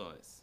size.